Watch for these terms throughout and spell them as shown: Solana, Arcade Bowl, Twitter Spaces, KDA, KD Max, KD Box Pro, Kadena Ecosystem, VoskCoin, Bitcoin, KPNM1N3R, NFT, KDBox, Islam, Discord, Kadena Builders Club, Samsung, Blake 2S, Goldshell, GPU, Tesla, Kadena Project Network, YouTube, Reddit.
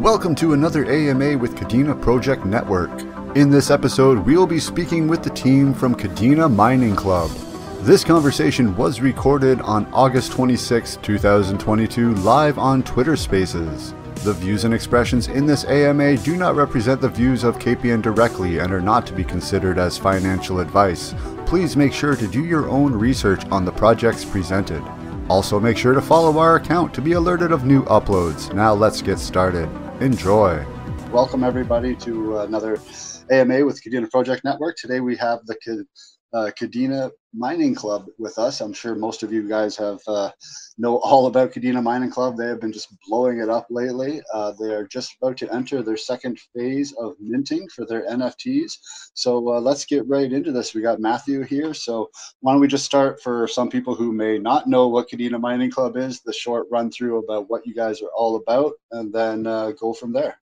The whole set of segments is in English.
Welcome to another AMA with Kadena Project Network. In this episode, we'll be speaking with the team from Kadena Mining Club. This conversation was recorded on August 26, 2022, live on Twitter Spaces. The views and expressions in this AMA do not represent the views of KPN directly and are not to be considered as financial advice. Please make sure to do your own research on the projects presented. Also, make sure to follow our account to be alerted of new uploads. Now let's get started. Enjoy. Welcome everybody to another AMA with Kadena Project Network. Today we have the Kadena Mining Club with us. I'm sure most of you guys have know all about Kadena Mining Club. They have been just blowing it up lately. They are just about to enter their second phase of minting for their NFTs. So let's get right into this. We got Matthew here. So why don't we just start, for some people who may not know what Kadena Mining Club is, the short run through about what you guys are all about, and then go from there.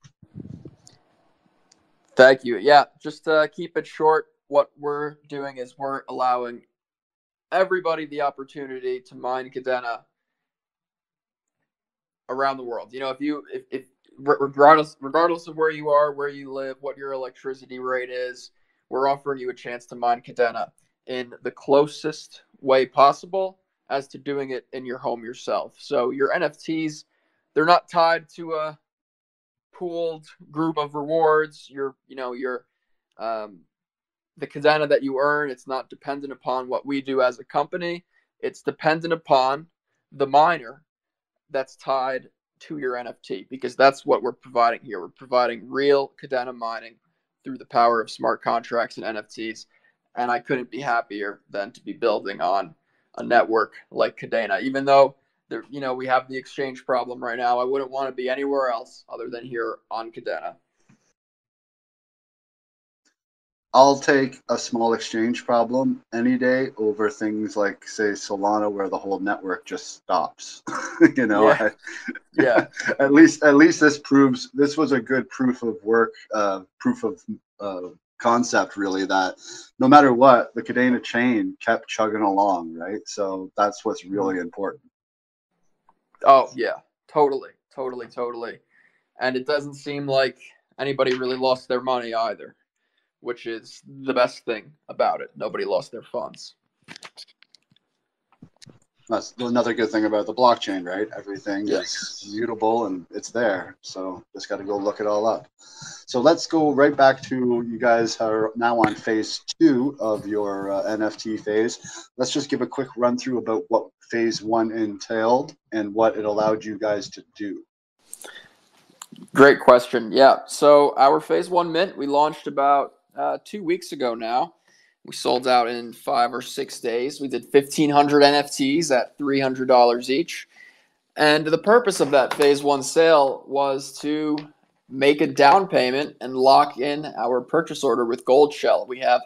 Thank you. Yeah, just keep it short. What we're doing is we're allowing everybody the opportunity to mine Kadena around the world. You know, regardless of where you are, where you live, what your electricity rate is, we're offering you a chance to mine Kadena in the closest way possible as to doing it in your home yourself. So your NFTs, they're not tied to a pooled group of rewards. The Kadena that you earn, it's not dependent upon what we do as a company. It's dependent upon the miner that's tied to your NFT, because that's what we're providing here. We're providing real Kadena mining through the power of smart contracts and NFTs. And I couldn't be happier than to be building on a network like Kadena. Even though we have the exchange problem right now, I wouldn't want to be anywhere else other than here on Kadena. I'll take a small exchange problem any day over things like, say, Solana, where the whole network just stops. You know, yeah. At least this was a good proof of work, proof of concept, really, that no matter what, the Kadena chain kept chugging along, right? So that's what's really important. Oh yeah, totally. And it doesn't seem like anybody really lost their money either, which is the best thing about it. Nobody lost their funds. That's another good thing about the blockchain, right? Everything is mutable and it's there. So just got to go look it all up. So let's go right back to, you guys are now on phase two of your NFT phase. Let's just give a quick run through about what phase one entailed and what it allowed you guys to do. Great question. Yeah. So our phase one mint, we launched about 2 weeks ago now. We sold out in 5 or 6 days. We did 1,500 NFTs at $300 each. And the purpose of that phase one sale was to make a down payment and lock in our purchase order with Goldshell. We have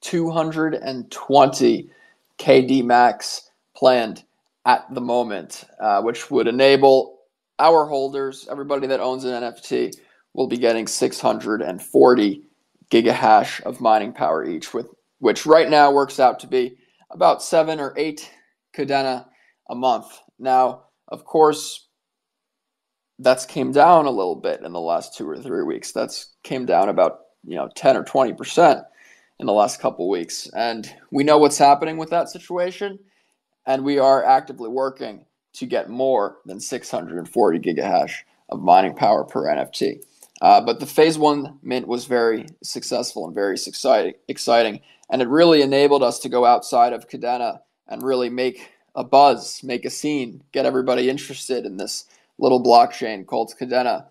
220 KD Max planned at the moment, which would enable our holders, everybody that owns an NFT, will be getting 640 gigahash of mining power each, with which right now works out to be about 7 or 8 Kadena a month. Now, of course, that's came down a little bit in the last 2 or 3 weeks. That's came down about 10 or 20% in the last couple weeks. And we know what's happening with that situation, and we are actively working to get more than 640 gigahash of mining power per NFT. But the phase one mint was very successful and very exciting. And it really enabled us to go outside of Kadena and really make a buzz, make a scene, get everybody interested in this little blockchain called Kadena.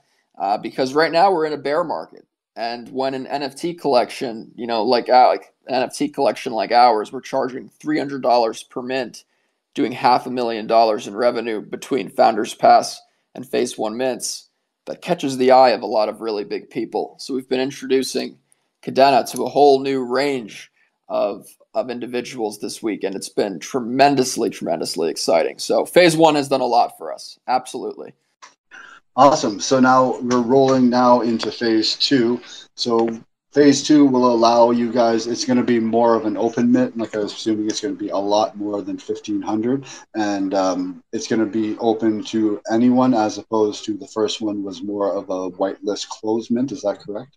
Because right now we're in a bear market. And when an NFT collection, like ours, we're charging $300 per mint, doing $500,000 in revenue between Founders Pass and phase one mints. That catches the eye of a lot of really big people. So we've been introducing Kadena to a whole new range of individuals this week, and it's been tremendously, tremendously exciting. So phase one has done a lot for us, absolutely. Awesome. So now we're rolling into phase two. So Phase two will allow you guys, it's going to be more of an open mint. Like I was assuming it's going to be a lot more than 1,500. And it's going to be open to anyone as opposed to the first one was more of a whitelist closed mint. Is that correct?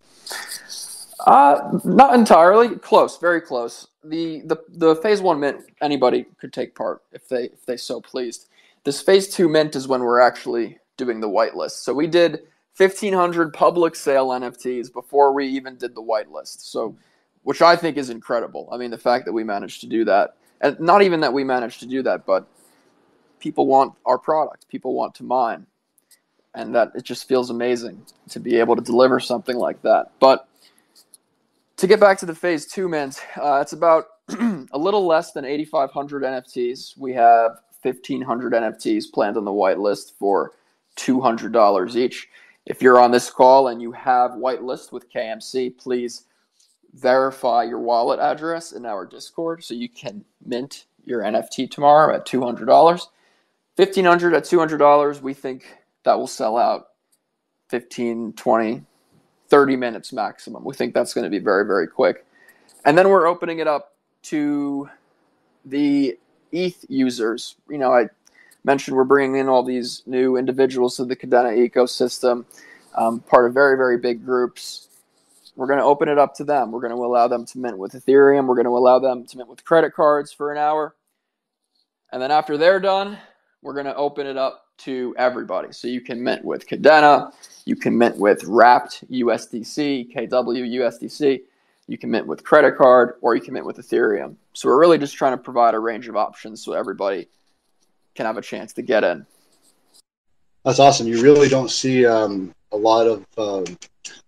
Not entirely. Close, very close. The phase one mint, anybody could take part if they so pleased. This phase two mint is when we're actually doing the whitelist. So we did 1,500 public sale NFTs before we even did the whitelist, so which I think is incredible. I mean, the fact that we managed to do that, and not even that we managed to do that, but people want our product, people want to mine, and that it just feels amazing to be able to deliver something like that. But to get back to the phase two mint, it's about a little less than 8,500 NFTs. We have 1,500 NFTs planned on the whitelist for $200 each. If you're on this call and you have whitelist with KMC, please verify your wallet address in our Discord so you can mint your NFT tomorrow at $200. 1,500 at $200, we think that will sell out 15, 20, 30 minutes maximum. We think that's going to be very, very quick. And then we're opening it up to the ETH users. You know, I mentioned we're bringing in all these new individuals to the Kadena ecosystem, part of very, very big groups. We're going to open it up to them. We're going to allow them to mint with Ethereum. We're going to allow them to mint with credit cards for an hour. And then after they're done, we're going to open it up to everybody. So you can mint with Kadena. You can mint with wrapped USDC, KW USDC. You can mint with credit card, or you can mint with Ethereum. So we're really just trying to provide a range of options so everybody can have a chance to get in. That's awesome. You really don't see a lot of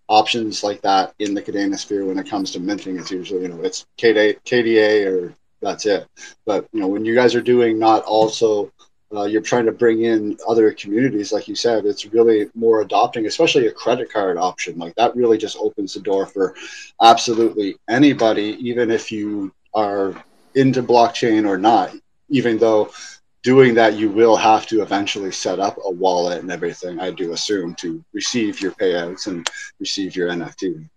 options like that in the Kadena sphere when it comes to minting. It's usually, you know, it's KDA or that's it. But, you know, when you guys are doing not also, you're trying to bring in other communities, like you said, it's really more adopting, especially a credit card option. Like that really just opens the door for absolutely anybody, even if you are into blockchain or not, even though doing that, you will have to eventually set up a wallet and everything, I do assume, to receive your payouts and receive your NFT.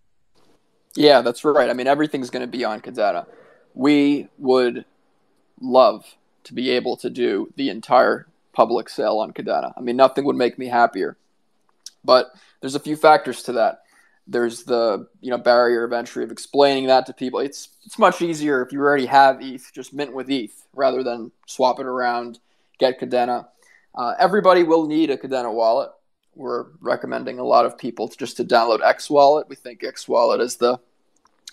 Yeah, that's right. I mean, everything's going to be on Kadena. We would love to be able to do the entire public sale on Kadena. I mean, nothing would make me happier. But there's a few factors to that. There's the, you know, barrier of entry of explaining that to people. It's much easier if you already have ETH, just mint with ETH rather than swap it around, get Kadena. Everybody will need a Kadena wallet. We're recommending a lot of people to download X Wallet. We think X Wallet is the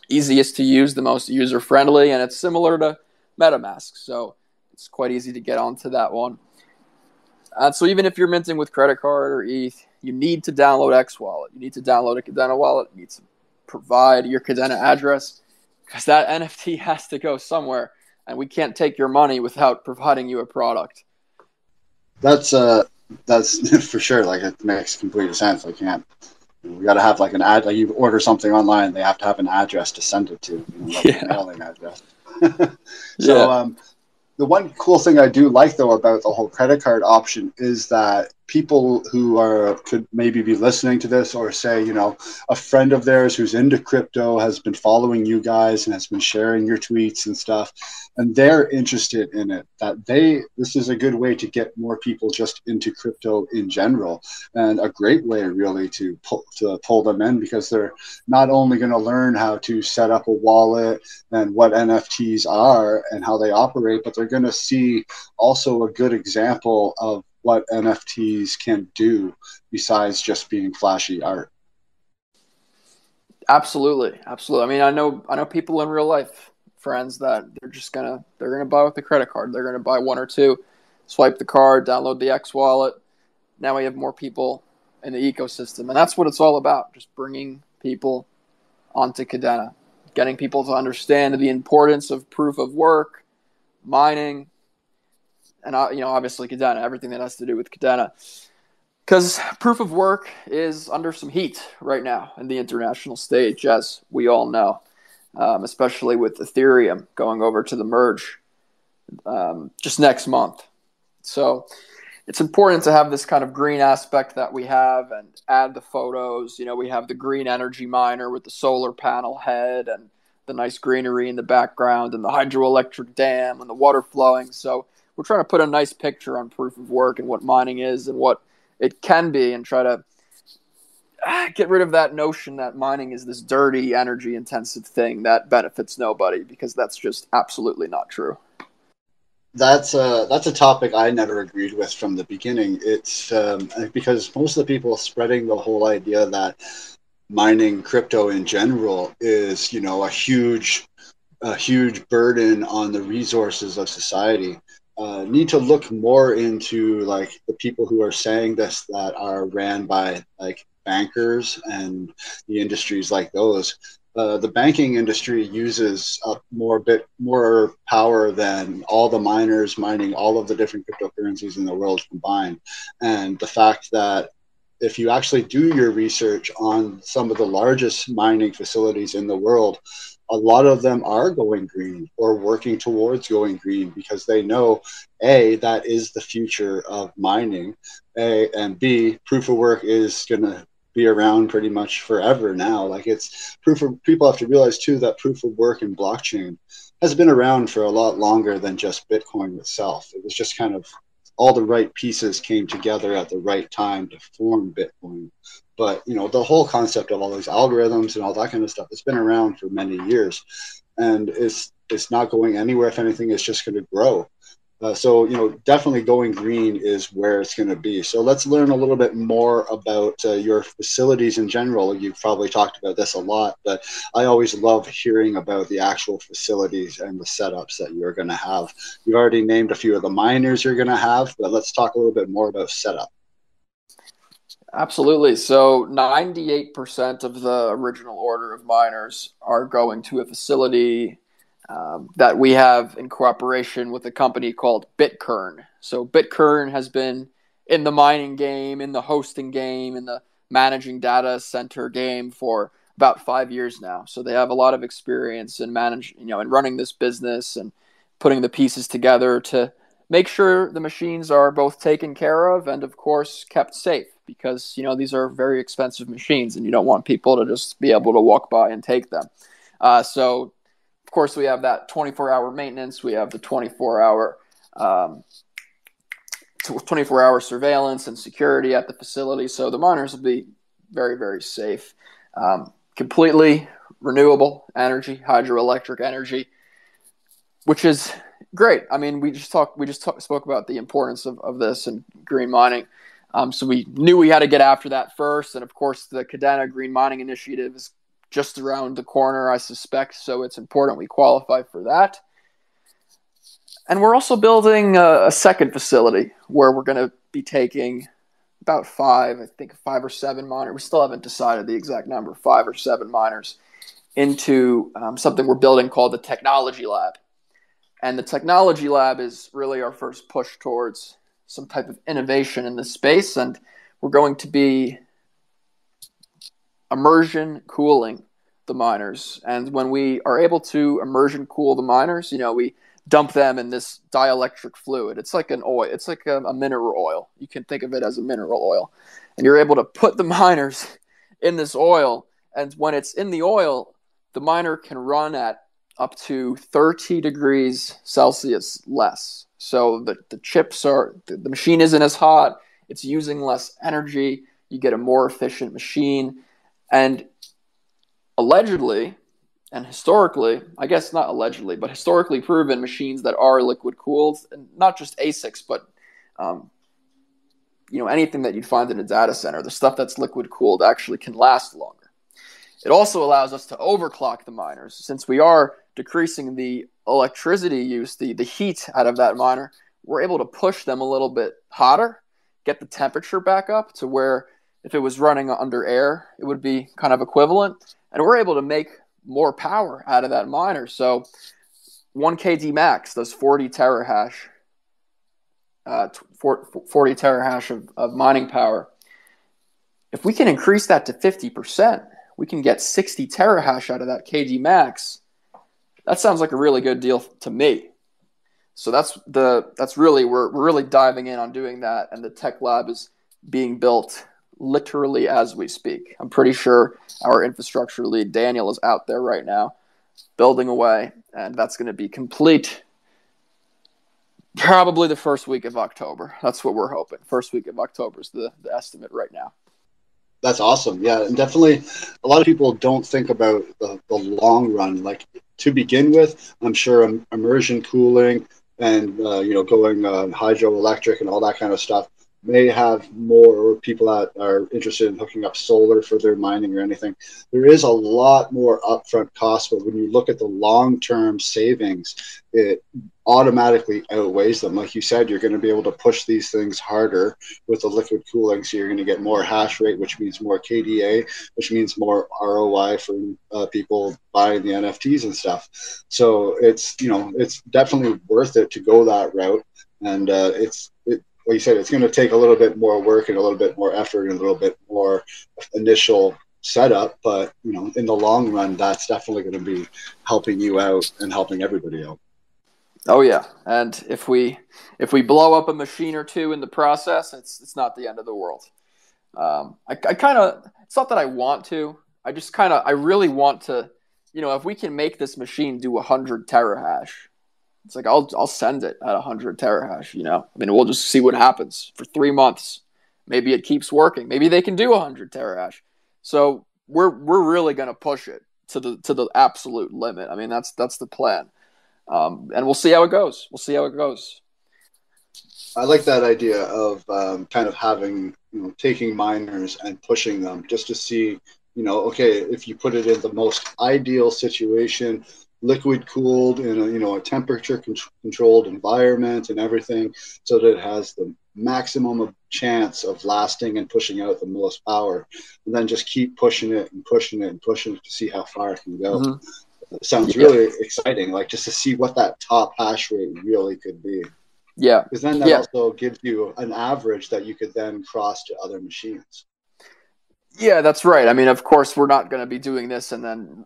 easiest to use, the most user-friendly, and it's similar to MetaMask. So it's quite easy to get onto that one. So even if you're minting with credit card or ETH, you need to download X Wallet. You need to download a Kadena wallet. You need to provide your Kadena address because that NFT has to go somewhere, and we can't take your money without providing you a product. That's for sure. Like it makes complete sense. I can't. We got to have like an ad. Like you order something online, they have to have an address to send it to. You know, like a mailing address. So. The one cool thing I do like, though, about the whole credit card option is that people who could maybe be listening to this or say, you know, a friend of theirs who's into crypto has been following you guys and has been sharing your tweets and stuff, and they're interested in it, that this is a good way to get more people just into crypto in general, and a great way really to pull them in, because they're not only going to learn how to set up a wallet and what NFTs are and how they operate, but they're going to see also a good example of what NFTs can do besides just being flashy art. Absolutely. Absolutely. I mean, I know people in real life, friends, that they're going to buy with the credit card. They're going to buy one or two, swipe the card, download the X wallet. Now we have more people in the ecosystem, and that's what it's all about. Just bringing people onto Kadena, getting people to understand the importance of proof of work, mining, and, you know, obviously Kadena, everything that has to do with Kadena. Because proof of work is under some heat right now in the international stage, as we all know, especially with Ethereum going over to the merge just next month. So it's important to have this kind of green aspect that we have and add the photos. You know, we have the green energy miner with the solar panel head and the nice greenery in the background and the hydroelectric dam and the water flowing. So we're trying to put a nice picture on proof of work and what mining is and what it can be, and try to get rid of that notion that mining is this dirty, energy intensive thing that benefits nobody, because that's just absolutely not true. That's a topic I never agreed with from the beginning. It's because most of the people spreading the whole idea that mining, crypto in general, is, you know, a huge burden on the resources of society. Need to look more into like the people who are saying this, that are ran by like bankers and the industries like those. The banking industry uses up more power than all the miners mining all of the different cryptocurrencies in the world combined. And the fact that if you actually do your research on some of the largest mining facilities in the world, a lot of them are going green or working towards going green, because they know, A, that is the future of mining, and B, proof of work is going to be around pretty much forever now. Like, it's proof of, people have to realize too that proof of work in blockchain has been around for a lot longer than just Bitcoin itself. It was just kind of all the right pieces came together at the right time to form Bitcoin. But, you know, the whole concept of all these algorithms and all that kind of stuff, it's been around for many years, and it's not going anywhere. If anything, it's just going to grow. So, you know, definitely going green is where it's going to be. So let's learn a little bit more about your facilities in general. You've probably talked about this a lot, but I always love hearing about the actual facilities and the setups that you're going to have. You've already named a few of the miners you're going to have, but let's talk a little bit more about setup. Absolutely. So 98% of the original order of miners are going to a facility that we have in cooperation with a company called Bitkern. So Bitkern has been in the mining game, in the hosting game, in the managing data center game for about 5 years now. So they have a lot of experience in managing, you know, in running this business and putting the pieces together to make sure the machines are both taken care of and, of course, kept safe, because, you know, these are very expensive machines and you don't want people to just be able to walk by and take them. So of course, we have that 24-hour maintenance. We have the 24-hour surveillance and security at the facility. So the miners will be very, very safe. Completely renewable energy, hydroelectric energy, which is great. I mean, we just spoke about the importance of this and green mining. So we knew we had to get after that first, and of course, the Kadena Green Mining Initiative is just around the corner, I suspect, so it's important we qualify for that. And we're also building a second facility where we're going to be taking about five or seven miners. We still haven't decided the exact number, 5 or 7 miners, into something we're building called the Technology Lab. And the Technology Lab is really our first push towards some type of innovation in this space, and we're going to be immersion cooling the miners. And when we are able to immersion cool the miners, you know, we dump them in this dielectric fluid. It's like an oil. It's like a mineral oil. You can think of it as a mineral oil. And you're able to put the miners in this oil. And when it's in the oil, the miner can run at up to 30 degrees Celsius less. So the machine isn't as hot. It's using less energy. You get a more efficient machine. And allegedly, and historically, I guess not allegedly, but historically proven, machines that are liquid cooled, and not just ASICs, but you know, anything that you'd find in a data center, the stuff that's liquid cooled actually can last longer. It also allows us to overclock the miners, since we are decreasing the electricity use, the heat out of that miner. We're able to push them a little bit hotter, get the temperature back up to where, if it was running under air, it would be kind of equivalent. And we're able to make more power out of that miner. So one KD Max does 40 terahash of mining power. If we can increase that to 50%, we can get 60 terahash out of that KD Max. That sounds like a really good deal to me. So we're really diving in on doing that, and the tech lab is being built literally as we speak. I'm pretty sure our infrastructure lead Daniel is out there right now building away, and that's going to be complete probably the first week of October. That's what we're hoping. First week of October is the estimate right now. That's awesome. Yeah, and definitely a lot of people don't think about the long run. Like, to begin with, I'm sure immersion cooling and going hydroelectric and all that kind of stuff may have more people that are interested in hooking up solar for their mining or anything. There is a lot more upfront cost, but when you look at the long-term savings, it automatically outweighs them. Like you said, you're going to be able to push these things harder with the liquid cooling, so you're going to get more hash rate, which means more KDA, which means more ROI for people buying the NFTs and stuff. So it's definitely worth it to go that route, and like you said, it's going to take a little bit more work and a little bit more effort and a little bit more initial setup, but in the long run, that's definitely going to be helping you out and helping everybody out. Oh yeah, and if we blow up a machine or two in the process, it's not the end of the world. It's not that I want to. I really want to. If we can make this machine do 100 terahash. It's like, I'll send it at 100 terahash, we'll just see what happens for 3 months. Maybe it keeps working. Maybe they can do 100 terahash. So we're really going to push it to the absolute limit. I mean, that's the plan. And we'll see how it goes. I like that idea of kind of having, taking miners and pushing them just to see, okay, if you put it in the most ideal situation, liquid cooled in a temperature controlled environment and everything, so that it has the maximum of chance of lasting and pushing out the most power, and then just keep pushing it and pushing it and pushing it to see how far it can go. Mm-hmm. It sounds really exciting, like just to see what that top hash rate really could be. Yeah, because then that also gives you an average that you could then cross to other machines. Yeah, that's right. I mean, of course, we're not going to be doing this and then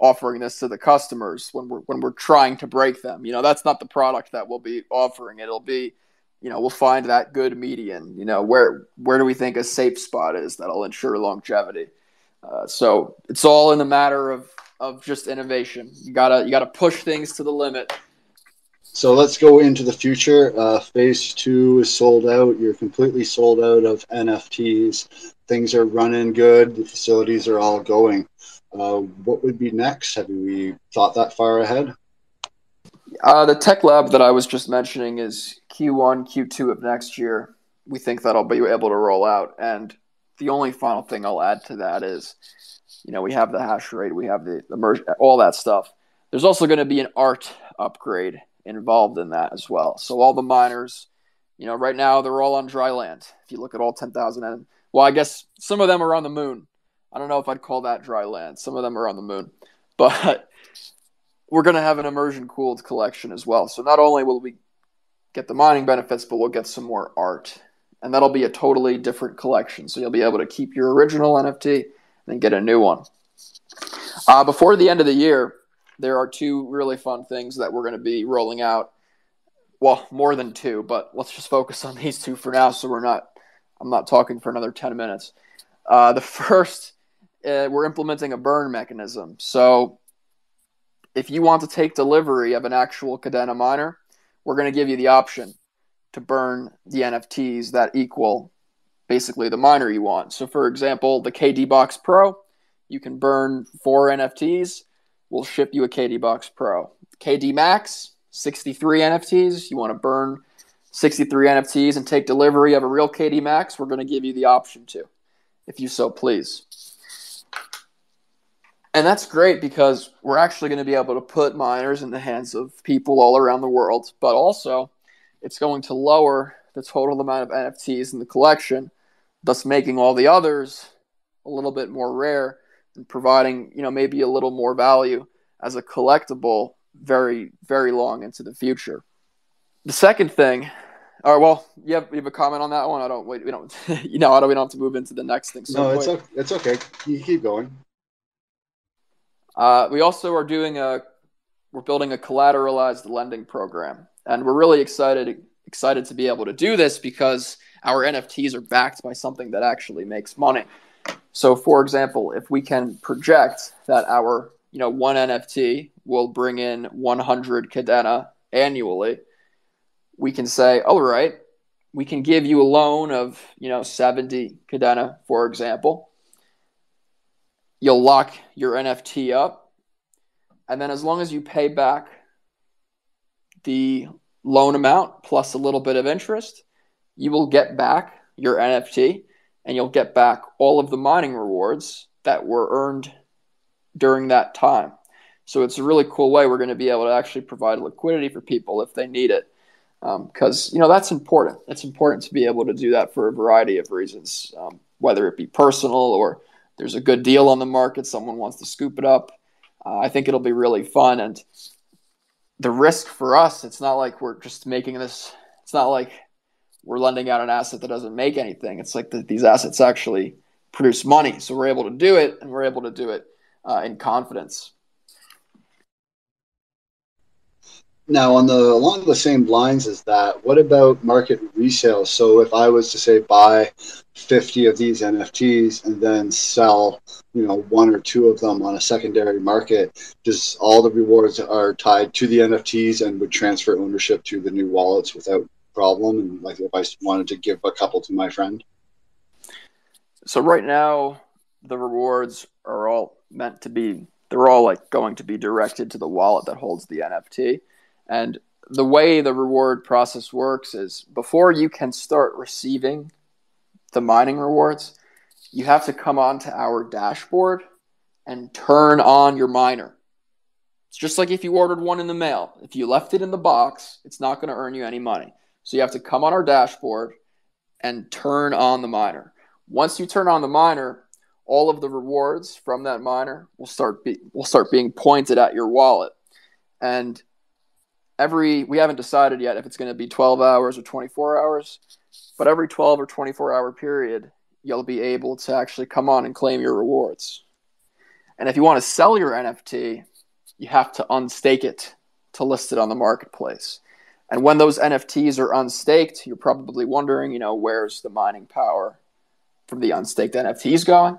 offering this to the customers when we're trying to break them. That's not the product that we'll be offering. It'll be, we'll find that good median. Where do we think a safe spot is that'll ensure longevity? So it's all in the matter of just innovation. You gotta push things to the limit. So let's go into the future. Phase 2 is sold out. You're completely sold out of NFTs. Things are running good. The facilities are all going. What would be next? Have we thought that far ahead? The tech lab that I was just mentioning is Q1, Q2 of next year. We think that'll be able to roll out. And the only final thing I'll add to that is, we have the hash rate, we have the immersion, all that stuff. There's also going to be an art upgrade involved in that as well. So all the miners, right now they're all on dry land. If you look at all 10,000, I guess some of them are on the moon. I don't know if I'd call that dry land. Some of them are on the moon. But we're going to have an immersion-cooled collection as well. So not only will we get the mining benefits, but we'll get some more art. And that'll be a totally different collection. So you'll be able to keep your original NFT and then get a new one. Before the end of the year, there are 2 really fun things that we're going to be rolling out. Well, more than 2, but let's just focus on these 2 for now, so I'm not talking for another 10 minutes. The first... we're implementing a burn mechanism. So if you want to take delivery of an actual Kadena miner, we're going to give you the option to burn the NFTs that equal basically the miner you want. So for example, the KD Box Pro, you can burn 4 NFTs. We'll ship you a KD Box Pro. KD Max, 63 NFTs. You want to burn 63 NFTs and take delivery of a real KD Max, we're going to give you the option to, if you so please. And that's great because we're actually going to be able to put miners in the hands of people all around the world, but also it's going to lower the total amount of NFTs in the collection, thus making all the others a little bit more rare and providing, maybe a little more value as a collectible very, very long into the future. The second thing, all right, well, you have a comment on that one? We don't have to move into the next thing. So no, it's okay. You keep going. We also are building a collateralized lending program. And we're really excited to be able to do this because our NFTs are backed by something that actually makes money. So for example, if we can project that our, one NFT will bring in 100 Kadena annually, we can say, all right, we can give you a loan of, 70 Kadena, for example. You'll lock your NFT up. And then as long as you pay back the loan amount plus a little bit of interest, you will get back your NFT and you'll get back all of the mining rewards that were earned during that time. So it's a really cool way we're going to be able to actually provide liquidity for people if they need it. Because, that's important. It's important to be able to do that for a variety of reasons, whether it be personal or there's a good deal on the market, someone wants to scoop it up. I think it'll be really fun. And the risk for us, it's not like we're just making this, it's not like we're lending out an asset that doesn't make anything. It's like these assets actually produce money. So we're able to do it, and we're able to do it in confidence. Now, along the same lines as that, what about market resale? So if I was to say buy 50 of these NFTs and then sell, one or two of them on a secondary market, does all the rewards are tied to the NFTs and would transfer ownership to the new wallets without problem? And like if I wanted to give a couple to my friend? So right now, the rewards are all meant to be, they're all like going to be directed to the wallet that holds the NFT. And the way the reward process works is before you can start receiving the mining rewards, you have to come onto our dashboard and turn on your miner. It's just like if you ordered one in the mail. If you left it in the box, it's not going to earn you any money. So you have to come on our dashboard and turn on the miner. Once you turn on the miner, all of the rewards from that miner will start being pointed at your wallet. And we haven't decided yet if it's going to be 12 hours or 24 hours, but every 12 or 24-hour period, you'll be able to actually come on and claim your rewards. And if you want to sell your NFT, you have to unstake it to list it on the marketplace. And when those NFTs are unstaked, you're probably wondering, where's the mining power from the unstaked NFTs going?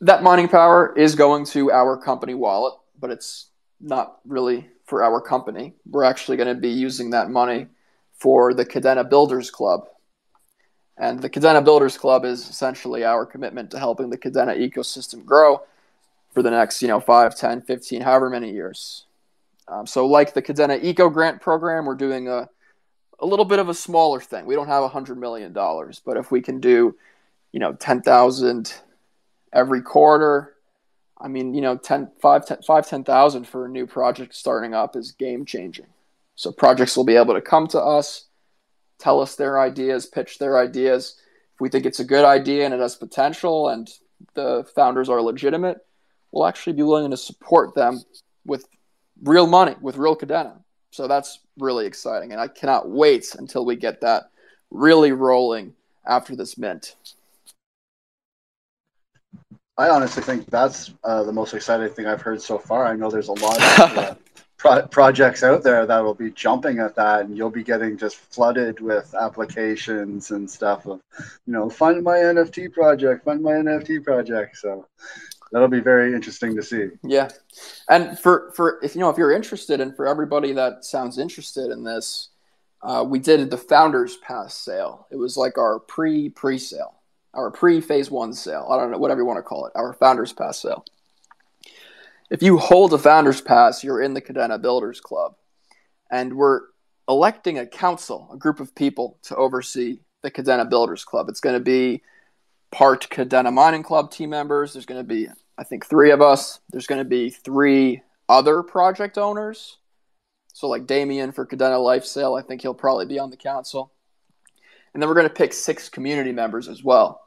That mining power is going to our company wallet, but it's not really for our company. We're actually going to be using that money for the Kadena Builders Club. And the Kadena Builders Club is essentially our commitment to helping the Kadena ecosystem grow for the next, 5, 10, 15, however many years. So like the Kadena Eco Grant program, we're doing a little bit of a smaller thing. We don't have $100 million, but if we can do, 10,000 every quarter, 5,000 for a new project starting up is game-changing. So projects will be able to come to us, tell us their ideas, pitch their ideas. If we think it's a good idea and it has potential and the founders are legitimate, we'll actually be willing to support them with real money, with real Kadena. So that's really exciting, and I cannot wait until we get that really rolling after this mint. I honestly think that's the most exciting thing I've heard so far. I know there's a lot of projects out there that will be jumping at that, and you'll be getting just flooded with applications and stuff of, fund my NFT project, fund my NFT project. So that'll be very interesting to see. Yeah. And for if you're interested, and for everybody that sounds interested in this, we did the Founders Pass sale. It was like our pre-sale. Our pre-Phase 1 sale, I don't know, whatever you want to call it, our Founders Pass sale. If you hold a Founders Pass, you're in the Kadena Builders Club. And we're electing a council, a group of people, to oversee the Kadena Builders Club. It's going to be part Kadena Mining Club team members. There's going to be, I think, 3 of us. There's going to be 3 other project owners. So like Damien for Kadena Life Sale, I think he'll probably be on the council. And then we're going to pick 6 community members as well.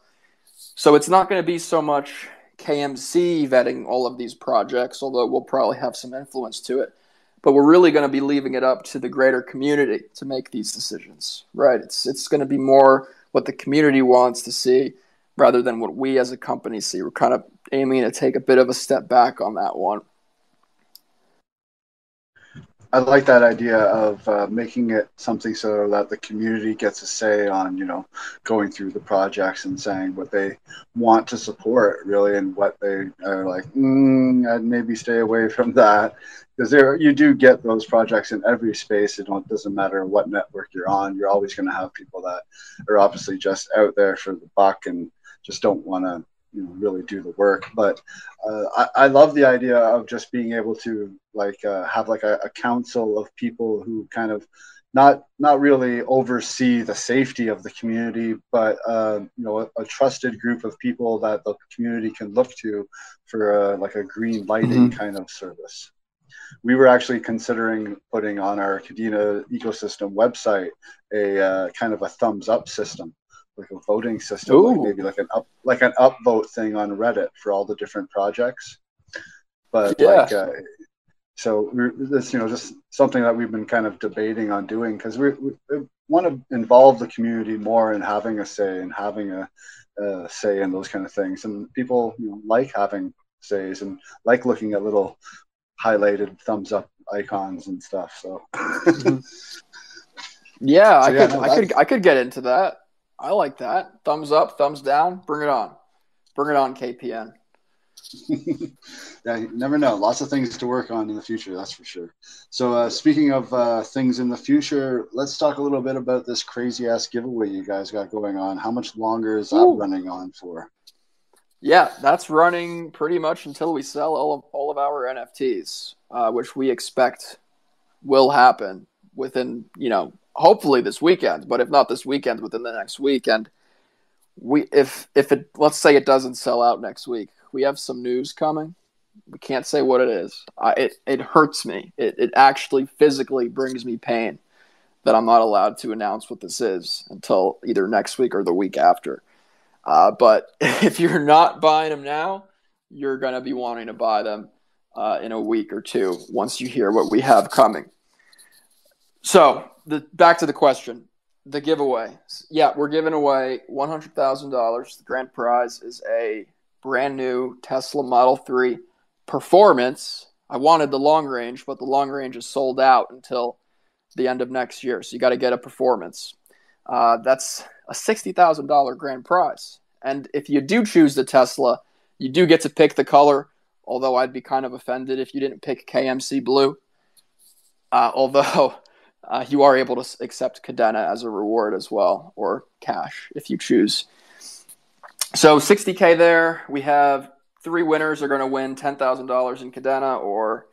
So it's not going to be so much KMC vetting all of these projects, although we'll probably have some influence to it. But we're really going to be leaving it up to the greater community to make these decisions, right? It's going to be more what the community wants to see rather than what we as a company see. We're kind of aiming to take a bit of a step back on that one. I like that idea of making it something so that the community gets a say on, you know, going through the projects and saying what they want to support, really, and what they are like, I'd maybe stay away from that. Because you do get those projects in every space. It doesn't matter what network you're on. You're always going to have people that are obviously just out there for the buck and just don't want to, you know, really do the work. But I love the idea of just being able to like have like a council of people who kind of not really oversee the safety of the community, but you know, a trusted group of people that the community can look to for like a green lighting kind of service. We were actually considering putting on our Kadena Ecosystem website a kind of a thumbs up system, like a voting system, like maybe like an upvote thing on Reddit for all the different projects. But like, so this, you know, just something that we've been kind of debating on doing, because we want to involve the community more in having a say and having a say in those kind of things. And people, you know, like having says and like looking at little highlighted thumbs up icons and stuff. So yeah, so, I could get into that. I like that. Thumbs up, thumbs down. Bring it on. Bring it on, KPN. Yeah, you never know. Lots of things to work on in the future, that's for sure. So speaking of things in the future, let's talk a little bit about this crazy-ass giveaway you guys got going on. How much longer is that running on for? Yeah, that's running pretty much until we sell all of our NFTs, which we expect will happen within, you know, hopefully this weekend, but if not this weekend, within the next week. And we, if it, let's say it doesn't sell out next week, we have some news coming. We can't say what it is. It hurts me. It actually physically brings me pain that I'm not allowed to announce what this is until either next week or the week after. But if you're not buying them now, you're going to be wanting to buy them in a week or two once you hear what we have coming. So back to the question, the giveaway. Yeah, we're giving away $100,000. The grand prize is a brand new Tesla Model 3 Performance. I wanted the long range, but the long range is sold out until the end of next year. So you got to get a Performance. That's a $60,000 grand prize. And if you do choose the Tesla, you do get to pick the color, although I'd be kind of offended if you didn't pick KMC Blue. Although... you are able to accept Kadena as a reward as well, or cash if you choose. So 60K there. We have three winners are going to win $10,000 in Kadena or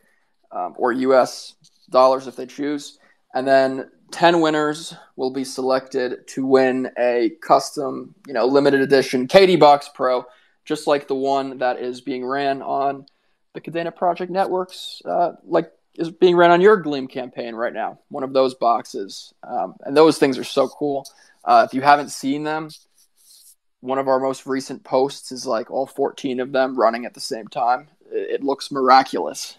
US dollars if they choose. And then 10 winners will be selected to win a custom, you know, limited edition KD Box Pro, just like the one that is being ran on the Kadena Project Networks, is being ran on your Gleam campaign right now, one of those boxes. And those things are so cool. If you haven't seen them, one of our most recent posts is like all 14 of them running at the same time. It looks miraculous.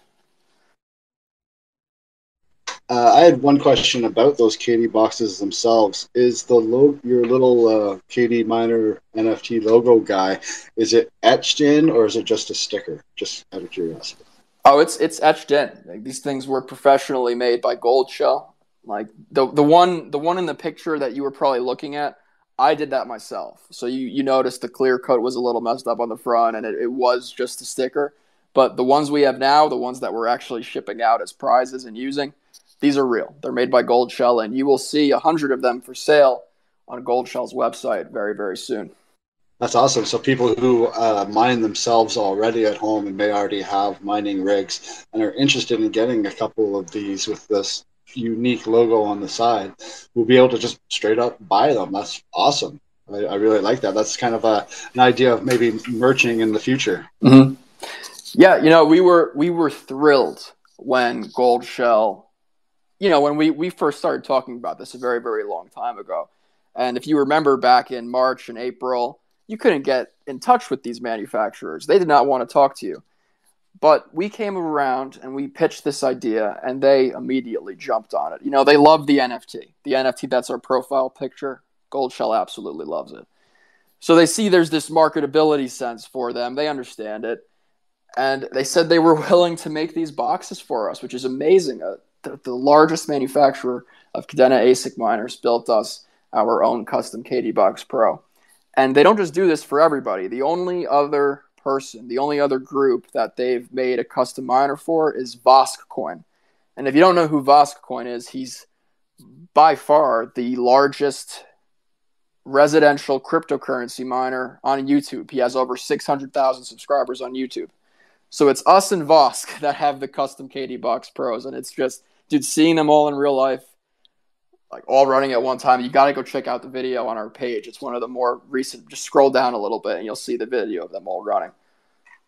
I had one question about those KD boxes themselves. Is the your little KD Miner NFT logo guy, is it etched in or is it just a sticker? Just out of curiosity. Oh, it's etched in. Like, these things were professionally made by Goldshell. Like the one in the picture that you were probably looking at, I did that myself. So you noticed the clear coat was a little messed up on the front, and it was just a sticker. But the ones we have now, the ones that we're actually shipping out as prizes and using, these are real. They're made by Goldshell, and you will see 100 of them for sale on Goldshell's website very, very soon. That's awesome. So people who mine themselves already at home and may already have mining rigs and are interested in getting a couple of these with this unique logo on the side will be able to just straight up buy them. That's awesome. I really like that. That's kind of an idea of maybe merching in the future. Mm-hmm. Yeah, you know, we were thrilled when Goldshell, you know, when we first started talking about this a very, very long time ago. And if you remember back in March and April, you couldn't get in touch with these manufacturers. They did not want to talk to you. But we came around and we pitched this idea, and they immediately jumped on it. You know, they love the NFT. The NFT, that's our profile picture. Goldshell absolutely loves it. So they see there's this marketability sense for them. They understand it. And they said they were willing to make these boxes for us, which is amazing. the largest manufacturer of Kadena ASIC miners, built us our own custom KD Box Pro. And they don't just do this for everybody. The only other person, the only other group that they've made a custom miner for is VoskCoin. And if you don't know who VoskCoin is, he's by far the largest residential cryptocurrency miner on YouTube. He has over 600,000 subscribers on YouTube. So it's us and Vosk that have the custom KD Box Pros. And it's just, dude, seeing them all in real life, like all running at one time, you got to go check out the video on our page. It's one of the more recent. Just scroll down a little bit and you'll see the video of them all running.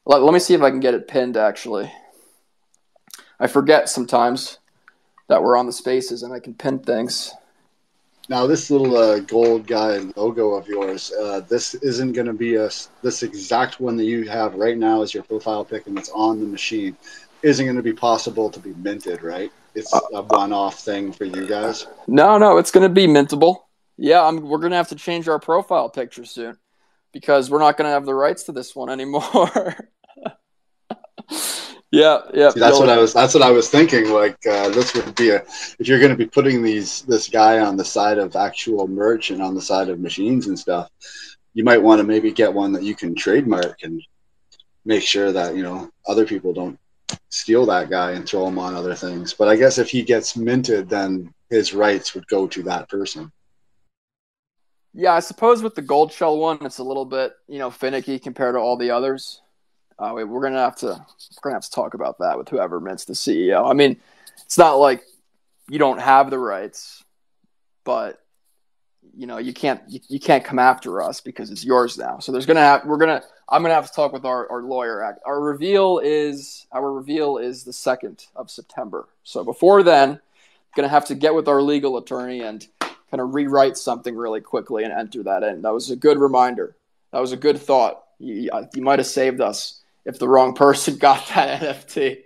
Let me see if I can get it pinned, actually. I forget sometimes that we're on the spaces and I can pin things. Now, this little gold guy logo of yours, this isn't going to be this exact one that you have right now as your profile pic and it's on the machine. Isn't going to be possible to be minted, right? It's a one-off thing for you guys. No, it's going to be mintable. Yeah, we're going to have to change our profile picture soon because we're not going to have the rights to this one anymore. Yeah. See, that's what I was thinking. Like this would be if you're going to be putting this guy on the side of actual merch and on the side of machines and stuff, you might want to maybe get one that you can trademark and make sure that other people don't steal that guy and throw him on other things. But I guess if he gets minted, then his rights would go to that person. Yeah, I suppose with the Goldshell one, it's a little bit finicky compared to all the others. We're gonna have to talk about that with whoever mints the CEO. I mean, it's not like you don't have the rights, but you can't come after us because it's yours now. So I'm gonna have to talk with our lawyer. Our reveal is the 2nd of September. So before then, I'm gonna have to get with our legal attorney and kind of rewrite something really quickly and enter that in. That was a good reminder. That was a good thought. You might have saved us if the wrong person got that NFT.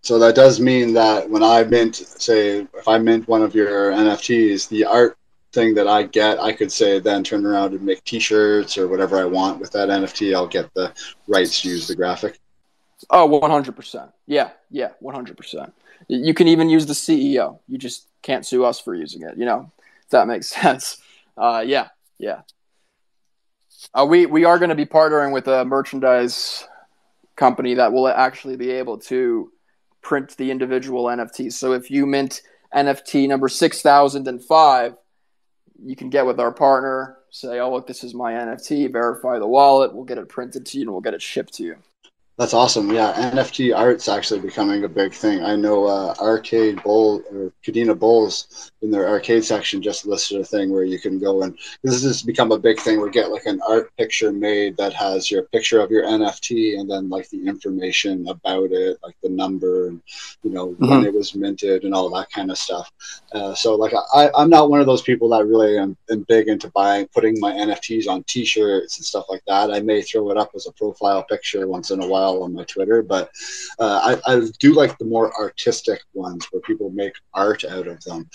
So that does mean that when I mint, say, if I mint one of your NFTs, the art thing that I get, I could say then turn around and make T-shirts or whatever I want with that NFT. I'll get the rights to use the graphic. Oh, 100%. Yeah, 100%. You can even use the CEO. You just can't sue us for using it, if that makes sense. Yeah. We are going to be partnering with a merchandise company that will actually be able to print the individual NFTs. So if you mint NFT number 6005, you can get with our partner, say, oh, look, this is my NFT, verify the wallet, we'll get it printed to you and we'll get it shipped to you. That's awesome. Yeah, NFT art's actually becoming a big thing. I know Arcade Bowl or Kadena Bowls in their arcade section just listed a thing where you can go and this has become a big thing where get like an art picture made that has your picture of your NFT and then like the information about it, like the number and when it was minted and all that kind of stuff. So like I'm not one of those people that really am big into putting my NFTs on T-shirts and stuff like that. I may throw it up as a profile picture once in a while on my Twitter, but I do like the more artistic ones where people make art out of them.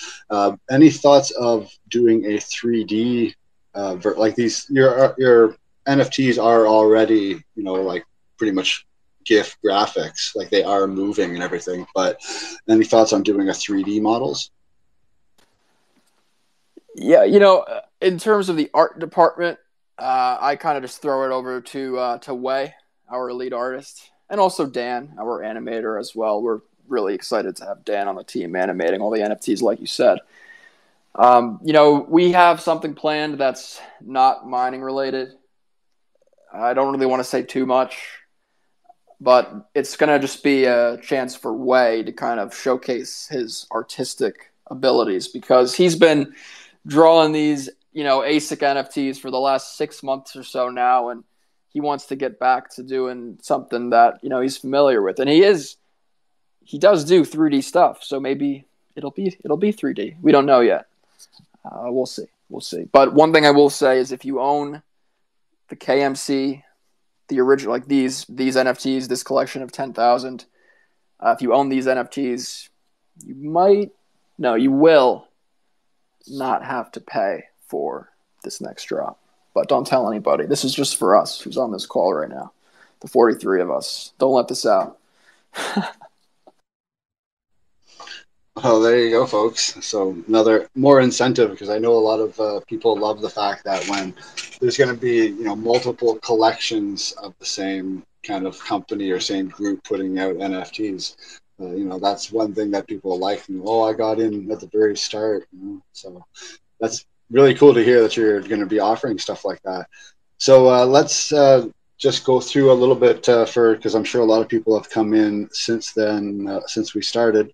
Any thoughts of doing a 3D like these? Your NFTs are already like pretty much GIF graphics, like they are moving and everything. But any thoughts on doing a 3D models? Yeah, in terms of the art department, I kind of just throw it over to Wei, our lead artist, and also Dan, our animator as well. We're really excited to have Dan on the team animating all the NFTs, like you said. We have something planned that's not mining related. I don't really want to say too much, but it's going to just be a chance for Wei to kind of showcase his artistic abilities because he's been drawing these, ASIC NFTs for the last 6 months or so now, and he wants to get back to doing something that, he's familiar with. And he does do 3D stuff. So maybe it'll be 3D. We don't know yet. We'll see. But one thing I will say is if you own the KMC, the original, like these NFTs, this collection of 10,000, if you own these NFTs, you will not have to pay for this next drop. But don't tell anybody. This is just for us who's on this call right now, the 43 of us. Don't let this out. Well, there you go, folks. So more incentive, because I know a lot of people love the fact that when there's going to be, you know, multiple collections of the same kind of company or same group putting out NFTs, you know, that's one thing that people like. And, oh, I got in at the very start. You know? So that's really cool to hear that you're going to be offering stuff like that. So let's just go through a little bit because I'm sure a lot of people have come in since then, since we started.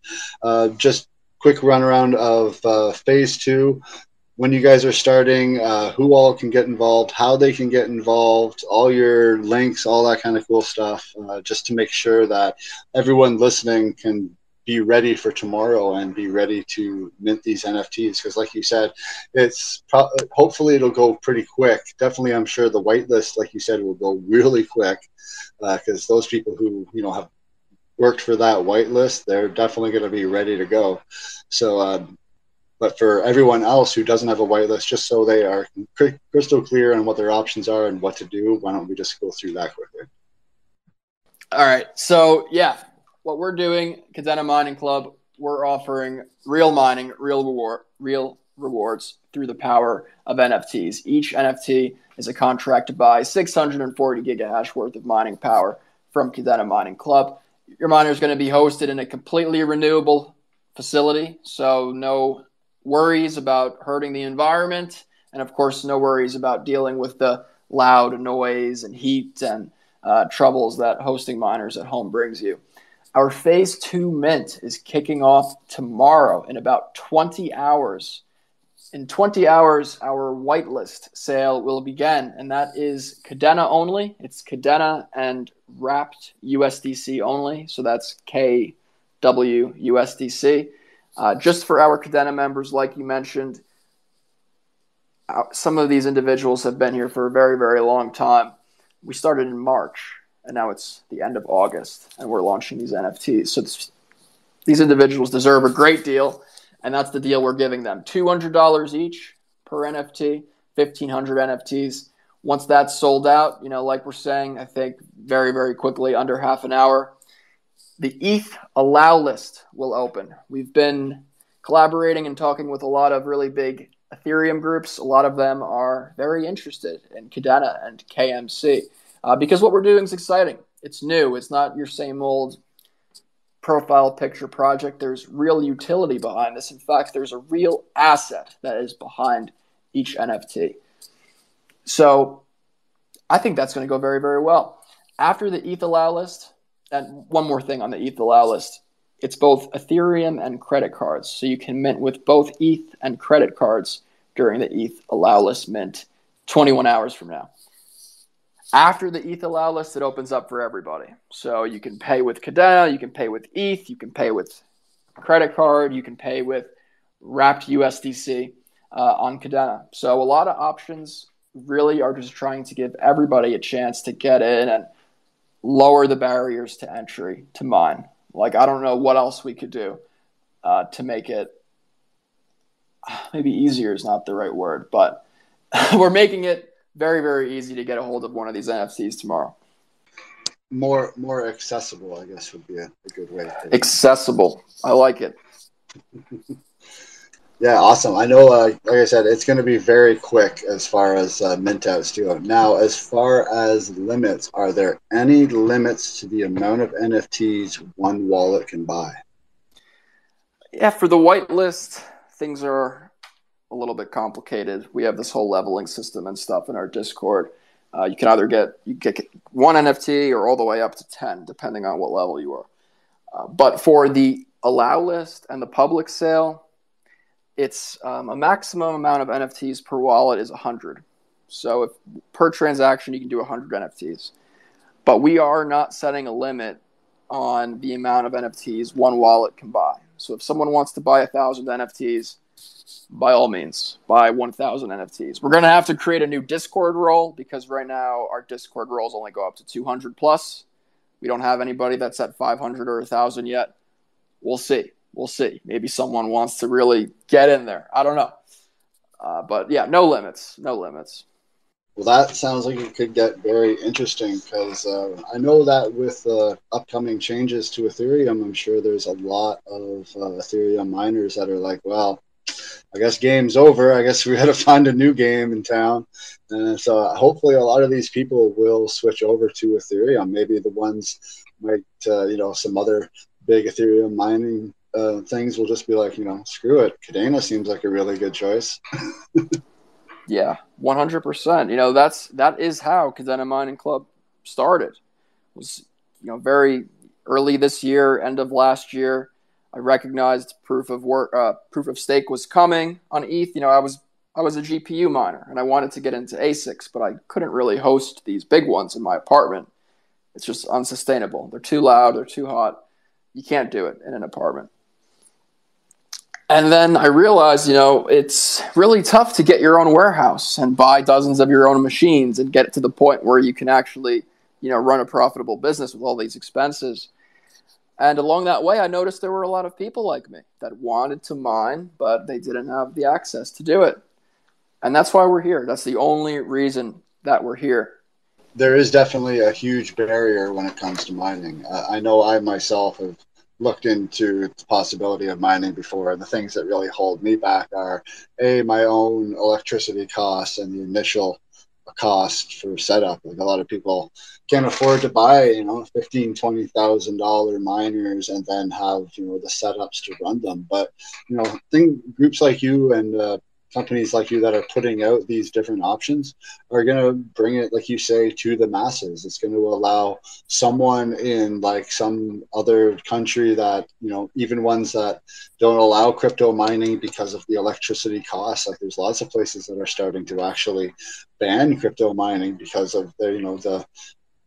Just quick runaround of phase 2, when you guys are starting, who all can get involved, how they can get involved, all your links, all that kind of cool stuff, just to make sure that everyone listening can be ready for tomorrow and be ready to mint these NFTs, because like you said, it's hopefully it'll go pretty quick. Definitely, I'm sure the whitelist, like you said, will go really quick, because those people who, you know, have worked for that whitelist, they're definitely going to be ready to go. So but for everyone else who doesn't have a whitelist, just so they are crystal clear on what their options are and what to do, why don't we just go through that quickly? All right, so yeah, what we're doing, Kadena Mining Club, we're offering real mining, real rewards through the power of NFTs. Each NFT is a contract to buy 640 gigahash worth of mining power from Kadena Mining Club. Your miner is going to be hosted in a completely renewable facility, so no worries about hurting the environment, and of course, no worries about dealing with the loud noise and heat and troubles that hosting miners at home brings you. Our phase 2 mint is kicking off tomorrow in about 20 hours. In 20 hours, our whitelist sale will begin, and that is Kadena only. It's Kadena and wrapped USDC only, so that's KW USDC. Just for our Kadena members, like you mentioned, some of these individuals have been here for a very, very long time. We started in March. And now it's the end of August, and we're launching these NFTs. So these individuals deserve a great deal, and that's the deal we're giving them. $200 each per NFT, 1,500 NFTs. Once that's sold out, you know, like we're saying, I think very, very quickly, under half an hour, the ETH allow list will open. We've been collaborating and talking with a lot of really big Ethereum groups. A lot of them are very interested in Kadena and KMC. Because what we're doing is exciting. It's new. It's not your same old profile picture project. There's real utility behind this. In fact, there's a real asset that is behind each NFT. So I think that's going to go very, very well. After the ETH allow list, and one more thing on the ETH allow list, it's both Ethereum and credit cards. So you can mint with both ETH and credit cards during the ETH allow list mint 21 hours from now. After the ETH allow list, it opens up for everybody. So you can pay with Kadena, you can pay with ETH, you can pay with credit card, you can pay with wrapped USDC on Kadena. So a lot of options really are just trying to give everybody a chance to get in and lower the barriers to entry to mine. Like, I don't know what else we could do to make it, maybe easier is not the right word, but we're making it very, very easy to get a hold of one of these NFTs tomorrow. More accessible, I guess, would be a good way. Accessible. I like it. Yeah, awesome. I know, like I said, it's going to be very quick as far as mint outs do. Now, as far as limits, are there any limits to the amount of NFTs one wallet can buy? Yeah, for the whitelist, things are a little bit complicated. We have this whole leveling system and stuff in our Discord. You can either get one NFT or all the way up to 10, depending on what level you are. But for the allow list and the public sale, it's a maximum amount of NFTs per wallet is 100. So if per transaction, you can do 100 NFTs. But we are not setting a limit on the amount of NFTs one wallet can buy. So if someone wants to buy 1,000 NFTs, by all means, buy 1,000 NFTs. We're going to have to create a new Discord role, because right now our Discord roles only go up to 200 plus. We don't have anybody that's at 500 or 1,000 yet. We'll see. We'll see. Maybe someone wants to really get in there. I don't know. But yeah, no limits. No limits. Well, that sounds like it could get very interesting, because I know that with the upcoming changes to Ethereum, I'm sure there's a lot of Ethereum miners that are like, well, I guess game's over. I guess we got to find a new game in town. And so hopefully a lot of these people will switch over to Ethereum. Maybe the ones might, you know, some other big Ethereum mining things will just be like, you know, screw it. Kadena seems like a really good choice. Yeah, 100%. You know, that is how Kadena Mining Club started. It was, you know, very early this year, end of last year. I recognized proof of stake was coming on ETH. You know, I was a GPU miner and I wanted to get into ASICs, but I couldn't really host these big ones in my apartment. It's just unsustainable. They're too loud. They're too hot. You can't do it in an apartment. And then I realized, you know, it's really tough to get your own warehouse and buy dozens of your own machines and get to the point where you can actually, you know, run a profitable business with all these expenses. And along that way, I noticed there were a lot of people like me that wanted to mine, but they didn't have the access to do it. And that's why we're here. That's the only reason that we're here. There is definitely a huge barrier when it comes to mining. I know I myself have looked into the possibility of mining before, and the things that really hold me back are A, my own electricity costs and the initial cost for setup. Like, a lot of people can't afford to buy, you know, $15,000-$20,000 miners and then have, you know, the setups to run them. But, you know, groups like you and companies like you that are putting out these different options are going to bring it, like you say, to the masses. It's going to allow someone in like some other country that, you know, even ones that don't allow crypto mining because of the electricity costs. Like, there's lots of places that are starting to actually ban crypto mining because of the, you know, the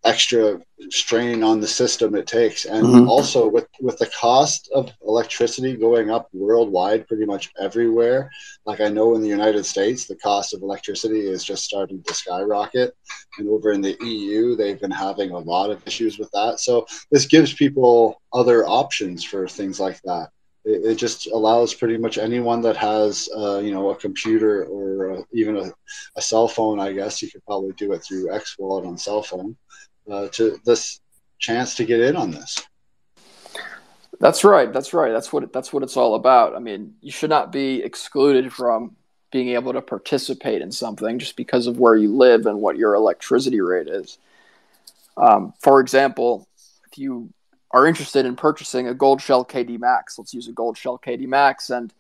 extra strain on the system it takes. And also with the cost of electricity going up worldwide, pretty much everywhere. Like, I know in the United States, the cost of electricity is just starting to skyrocket. And over in the EU, they've been having a lot of issues with that. So this gives people other options for things like that. It just allows pretty much anyone that has, you know, a computer or even a cell phone, I guess you could probably do it through X Wallet on cell phone. To this chance to get in on this. That's right. That's what it's all about. I mean, you should not be excluded from being able to participate in something just because of where you live and what your electricity rate is. For example, if you are interested in purchasing a Goldshell KD Max, let's use a Goldshell KD Max, and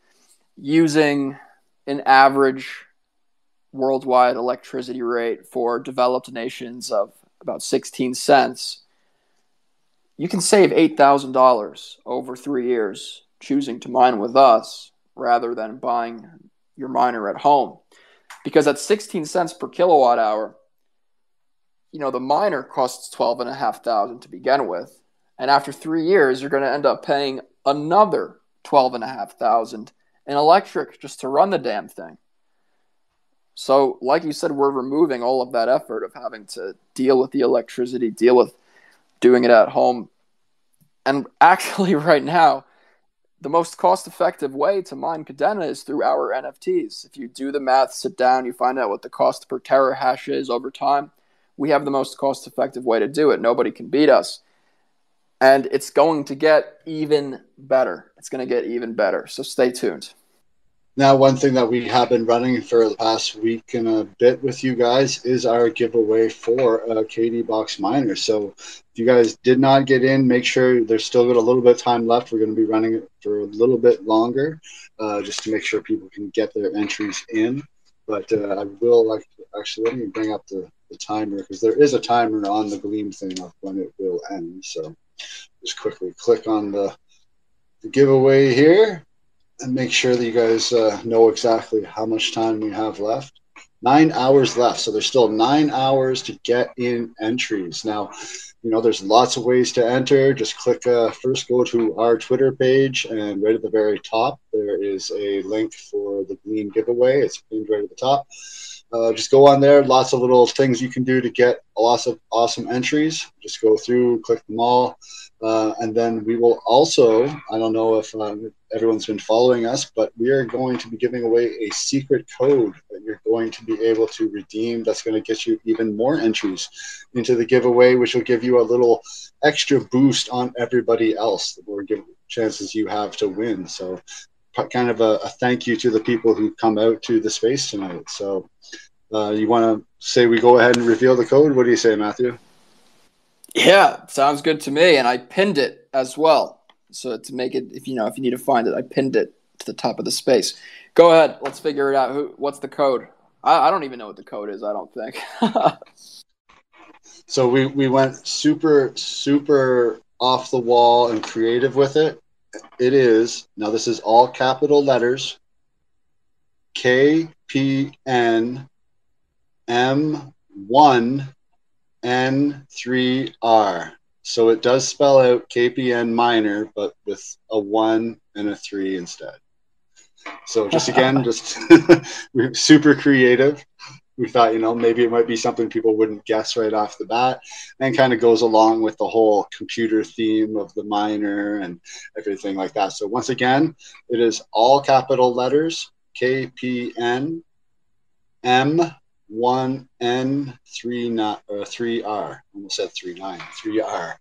using an average worldwide electricity rate for developed nations of about 16 cents, you can save $8,000 over 3 years choosing to mine with us rather than buying your miner at home. Because at 16 cents per kilowatt hour, you know, the miner costs $12,500 to begin with. And after 3 years, you're going to end up paying another $12,500 in electric just to run the damn thing. So, like you said, we're removing all of that effort of having to deal with the electricity, deal with doing it at home. And actually, right now, the most cost-effective way to mine Kadena is through our NFTs. If you do the math, sit down, you find out what the cost per terahash is over time, we have the most cost-effective way to do it. Nobody can beat us. And it's going to get even better. It's going to get even better. So stay tuned. Now, one thing that we have been running for the past week and a bit with you guys is our giveaway for KD Box Miner. So if you guys did not get in, make sure there's still got a little bit of time left. We're going to be running it for a little bit longer just to make sure people can get their entries in. But I will like to actually let me bring up the timer, because there is a timer on the Gleam thing of when it will end. So just quickly click on the giveaway here. And make sure that you guys know exactly how much time we have left. 9 hours left, so there's still 9 hours to get in entries. Now, you know, there's lots of ways to enter. Just click, first go to our Twitter page, and right at the very top, there is a link for the Gleam giveaway. It's pinned right at the top. Just go on there. Lots of little things you can do to get lots of awesome entries. Just go through, click them all. And then we will also, I don't know if everyone's been following us, but we are going to be giving away a secret code that you're going to be able to redeem. That's going to get you even more entries into the giveaway, which will give you a little extra boost on everybody else, the more chances you have to win. So kind of a thank you to the people who come out to the space tonight. So you want to say we go ahead and reveal the code? What do you say, Matthew? Yeah, sounds good to me. And I pinned it as well. So to make it, if you need to find it, I pinned it to the top of the space. Go ahead. Let's figure it out. What's the code? I don't even know what the code is, I don't think. So we went super, super off the wall and creative with it. It is, now this is all capital letters, KPNM1N3R. So it does spell out KPN minor, but with a 1 and a 3 instead. So just again, just we're super creative. We thought, maybe it might be something people wouldn't guess right off the bat, and kind of goes along with the whole computer theme of the minor and everything like that. So once again, it is all capital letters, KPNM1N3R. Almost said 3R.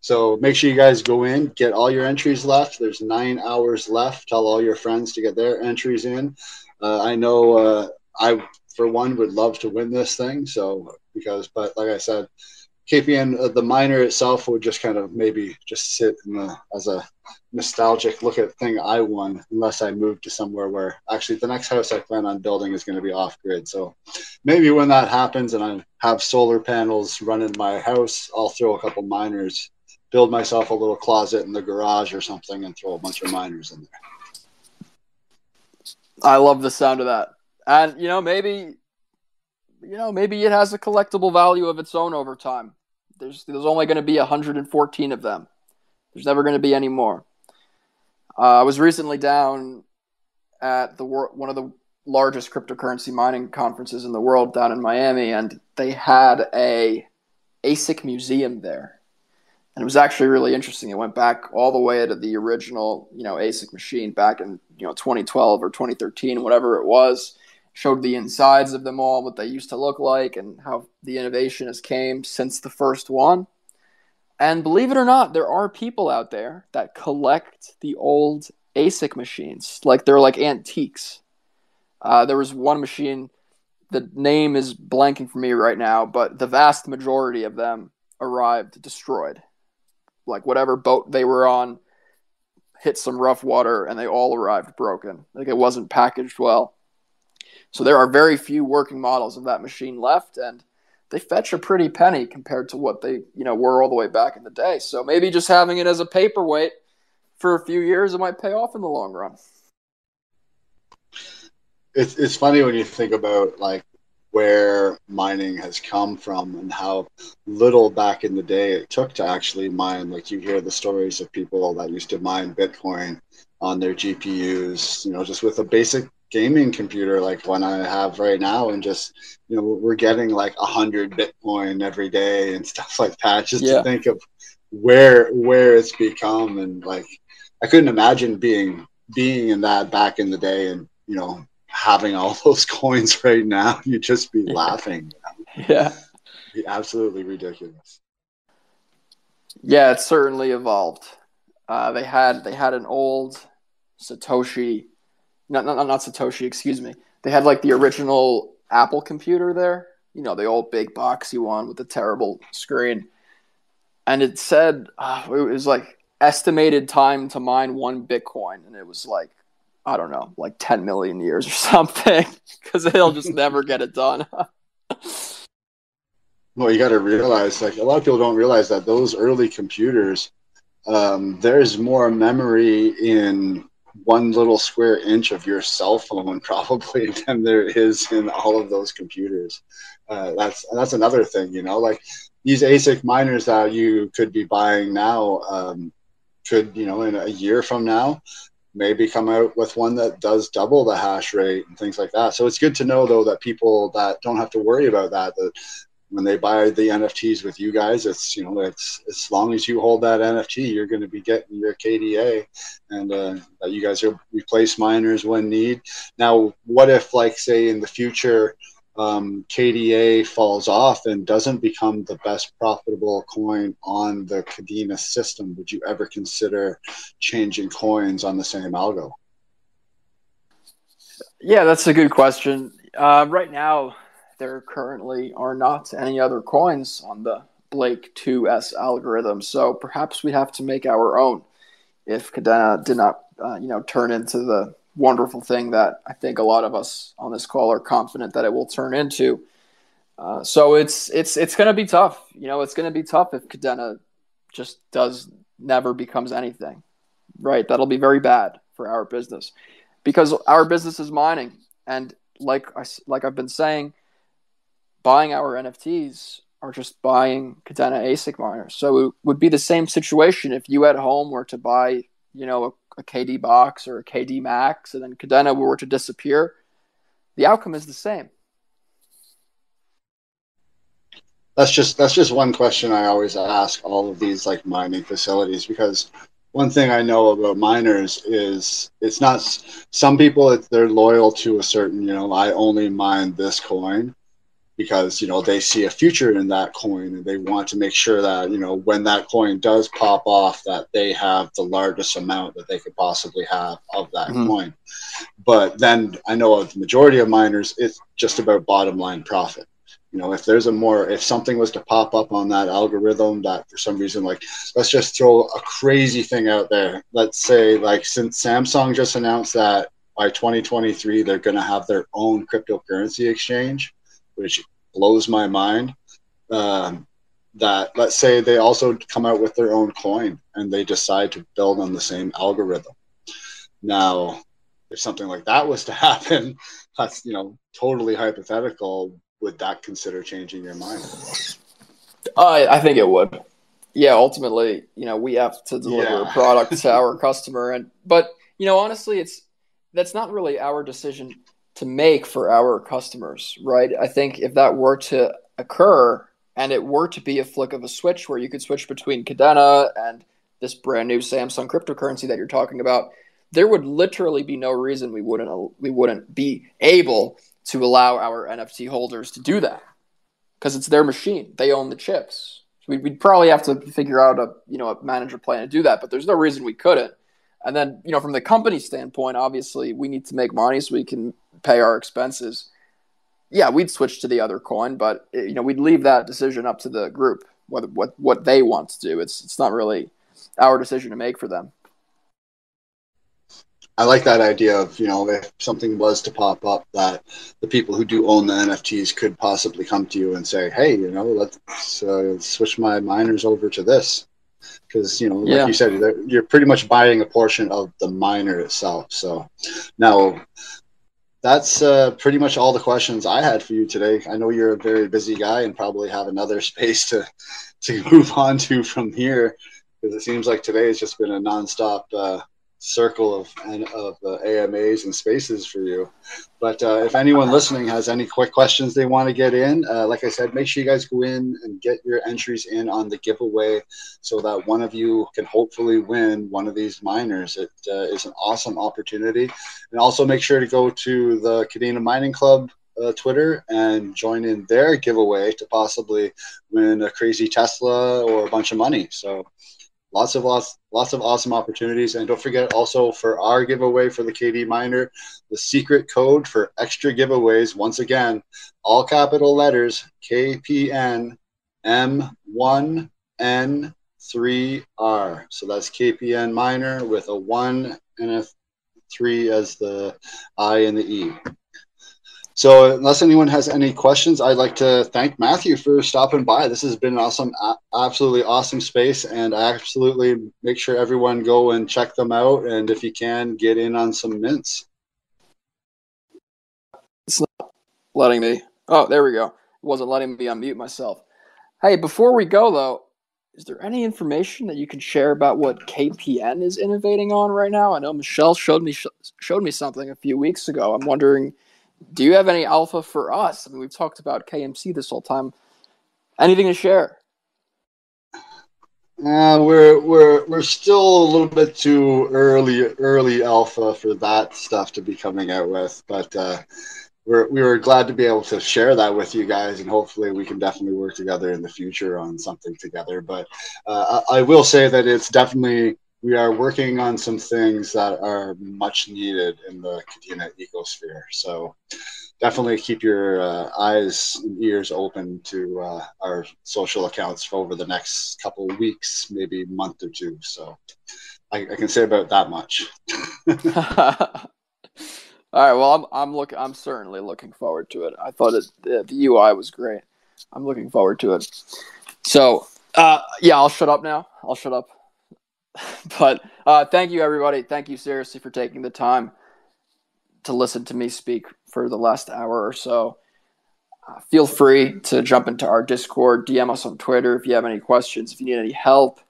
So make sure you guys go in, get all your entries left. There's 9 hours left. Tell all your friends to get their entries in. I know I, for one, would love to win this thing. So but like I said, KPN, the minor itself would just kind of maybe just sit in as a nostalgic look at thing I won, unless I moved to somewhere where actually the next house I plan on building is going to be off grid. So maybe when that happens and I have solar panels running my house, I'll throw a couple miners, build myself a little closet in the garage or something and throw a bunch of miners in there. I love the sound of that. And, maybe it has a collectible value of its own over time. There's only going to be 114 of them. There's never going to be any more. I was recently down at one of the largest cryptocurrency mining conferences in the world down in Miami, and they had a ASIC museum there. And it was actually really interesting. It went back all the way to the original, ASIC machine back in, 2012 or 2013, whatever it was. Showed the insides of them all, what they used to look like, and how the innovation has came since the first one. And believe it or not, there are people out there that collect the old ASIC machines. They're like antiques. There was one machine, the name is blanking for me right now, but the vast majority of them arrived destroyed. Whatever boat they were on hit some rough water and they all arrived broken. It wasn't packaged well. So there are very few working models of that machine left, and they fetch a pretty penny compared to what they were all the way back in the day. So maybe just having it as a paperweight for a few years, it might pay off in the long run. It's funny when you think about where mining has come from and how little back in the day it took to actually mine. You hear the stories of people that used to mine Bitcoin on their GPUs, just with a basic gaming computer like one I have right now, and just we're getting 100 Bitcoin every day and stuff like that. Just to think of where it's become, and I couldn't imagine being in that back in the day, and having all those coins right now. You'd just be laughing. It'd be absolutely ridiculous. Yeah, it's certainly evolved. They had an old Satoshi. Not Satoshi, excuse me. They had the original Apple computer there, the old big boxy one with the terrible screen. And it said, it was estimated time to mine 1 Bitcoin. And it was 10 million years or something, because they'll just never get it done. Well, you got to realize, a lot of people don't realize that those early computers, there's more memory in one little square inch of your cell phone probably than there is in all of those computers. That's another thing, these ASIC miners that you could be buying now, could in a year from now maybe come out with one that does double the hash rate and things like that. So it's good to know, though, that people that don't have to worry about that, that when they buy the NFTs with you guys, it's, you know, it's as long as you hold that NFT, you're going to be getting your KDA, and that you guys will replace miners when need. Now, what if, like, say in the future, KDA falls off and doesn't become the best profitable coin on the Kadena system? Would you ever consider changing coins on the same algo? Yeah, that's a good question. Right now, there currently are not any other coins on the Blake 2S algorithm, so perhaps we have to make our own if Kadena did not, you know, turn into the wonderful thing that I think a lot of us on this call are confident that it will turn into. So it's going to be tough. You know, it's going to be tough if Kadena just never becomes anything, right? That'll be very bad for our business, because our business is mining. And like I've been saying, buying our NFTs are just buying Kadena ASIC miners. So it would be the same situation if you at home were to buy, you know, a KD Box or a KD Max, and then Kadena were to disappear, the outcome is the same. That's just one question I always ask all of these, like, mining facilities, because one thing I know about miners is it's not, some people, they're loyal to a certain, you know, I only mine this coin, because, you know, they see a future in that coin and they want to make sure that, you know, when that coin does pop off, that they have the largest amount that they could possibly have of that coin. But then I know the majority of miners, it's just about bottom line profit. You know, if there's a more, if something was to pop up on that algorithm that for some reason, like, let's just throw a crazy thing out there. Let's say, like, since Samsung just announced that by 2023, they're going to have their own cryptocurrency exchange, which blows my mind, that let's say they also come out with their own coin and they decide to build on the same algorithm. Now, if something like that was to happen, that's, you know, totally hypothetical. Would that consider changing your mind? I think it would. Yeah, ultimately, you know, we have to deliver a product to our customer. But, you know, honestly, that's not really our decision to make for our customers, right? I think if that were to occur and it were to be a flick of a switch where you could switch between Kadena and this brand new Samsung cryptocurrency that you're talking about, there would literally be no reason we wouldn't be able to allow our NFT holders to do that, because it's their machine. They own the chips. So we'd probably have to figure out a manager plan to do that, but there's no reason we couldn't. And then, you know, from the company standpoint, obviously we need to make money so we can pay our expenses. Yeah, we'd switch to the other coin, but, you know, we'd leave that decision up to the group, what they want to do. It's not really our decision to make for them. I like that idea of, you know, if something was to pop up that the people who do own the NFTs could possibly come to you and say, hey, you know, let's switch my miners over to this. Because, you know, like you said, you're pretty much buying a portion of the miner itself. So now that's pretty much all the questions I had for you today. I know you're a very busy guy and probably have another space to move on to from here, because it seems like today has just been a nonstop circle of AMAs and spaces for you. But if anyone listening has any quick questions they want to get in, like I said, make sure you guys go in and get your entries in on the giveaway so that one of you can hopefully win one of these miners. It is an awesome opportunity. And also make sure to go to the Kadena Mining Club Twitter and join in their giveaway to possibly win a crazy Tesla or a bunch of money. So Lots of awesome opportunities. And don't forget also, for our giveaway for the KD Miner, the secret code for extra giveaways, once again, all capital letters, KPNM1N3R. So that's KPN Miner with a 1 and a 3 as the I and the E. So unless anyone has any questions, I'd like to thank Matthew for stopping by. This has been an awesome, absolutely awesome space, and I absolutely make sure everyone go and check them out, and if you can, get in on some mints. It's not letting me. Oh, there we go. It wasn't letting me unmute myself. Hey, before we go, though, Is there any information that you could share about what KPN is innovating on right now? I know Michelle showed me something a few weeks ago. I'm wondering, do you have any alpha for us? I mean, we've talked about KMC this whole time. Anything to share? We're still a little bit too early alpha for that stuff to be coming out with, but we were glad to be able to share that with you guys, and hopefully we can definitely work together in the future on something together. But I will say that it's definitely, we are working on some things that are much needed in the Kadena ecosphere. So definitely keep your eyes and ears open to our social accounts for over the next couple of weeks, maybe month or two. So I can say about that much. All right. Well, I'm certainly looking forward to it. I thought the UI was great. I'm looking forward to it. So yeah, I'll shut up now. I'll shut up. But thank you, everybody. Thank you seriously for taking the time to listen to me speak for the last hour or so. Feel free to jump into our Discord, DM us on Twitter if you have any questions, if you need any help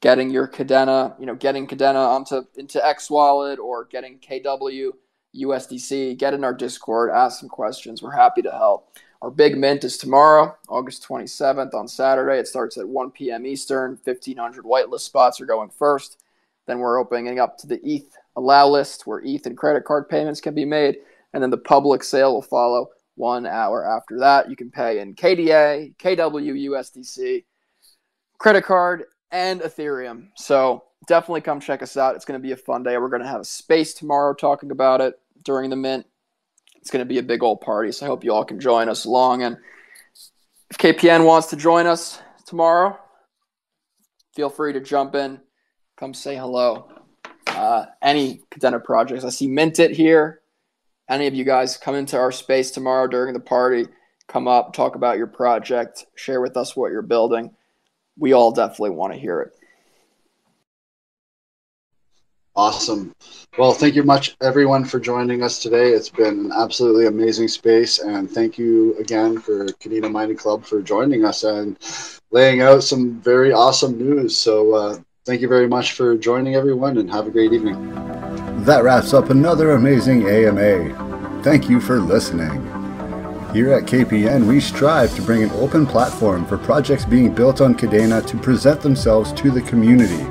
getting your Kadena, getting Kadena into X Wallet or getting KW USDC, get in our Discord, ask some questions. We're happy to help. Our big mint is tomorrow, August 27th on Saturday. It starts at 1 p.m. Eastern. 1,500 whitelist spots are going first. Then we're opening up to the ETH allow list, where ETH and credit card payments can be made. And then the public sale will follow 1 hour after that. You can pay in KDA, KW, USDC, credit card, and Ethereum. So definitely come check us out. It's going to be a fun day. We're going to have a space tomorrow talking about it during the mint. It's going to be a big old party, so I hope you all can join us along. And if KPN wants to join us tomorrow, feel free to jump in. Come say hello. Any Kadena projects. I see Mint It here. Any of you guys come into our space tomorrow during the party, come up, talk about your project, share with us what you're building. We all definitely want to hear it. Awesome. Well, thank you much, everyone, for joining us today. It's been an absolutely amazing space, and thank you again for Kadena Mining Club for joining us and laying out some very awesome news. So thank you very much for joining, everyone, and have a great evening. That wraps up another amazing AMA. Thank you for listening. Here at KPN, we strive to bring an open platform for projects being built on Kadena to present themselves to the community.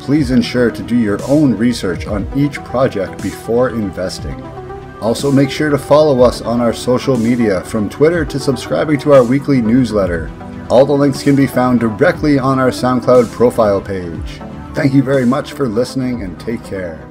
Please ensure to do your own research on each project before investing. Also, make sure to follow us on our social media, from Twitter to subscribing to our weekly newsletter. All the links can be found directly on our SoundCloud profile page. Thank you very much for listening, and take care.